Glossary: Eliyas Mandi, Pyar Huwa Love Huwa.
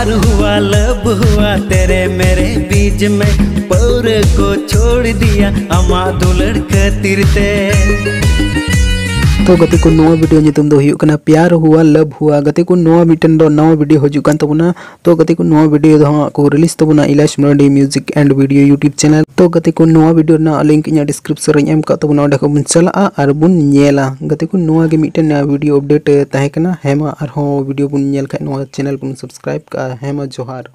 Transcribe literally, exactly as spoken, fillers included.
प्यार हुआ लव हुआ तेरे मेरे बीच में, पौर को छोड़ दिया अमा दुलड़ खातिर ते। तो गति को नवा वीडियो नितम दो हुई कना प्यार हुआ लव हुआ। गति को नवा मिटन दो नवा वीडियो हजू कान तबना। तो गति को नवा वीडियो दो को रिलीज तबना इलाश मंडी music and video YouTube channel. तो गति को नवा वीडियो ना लिंक इन डिस्क्रिप्शन रे एम का तबना, ओडे को बन चला और बन नेला। गति को नवा के मिटन नया वीडियो अपडेट तहे कना। हेमा और हो वीडियो बन नेल खाय नवा चैनल बन सब्सक्राइब का। हेमा जोहार।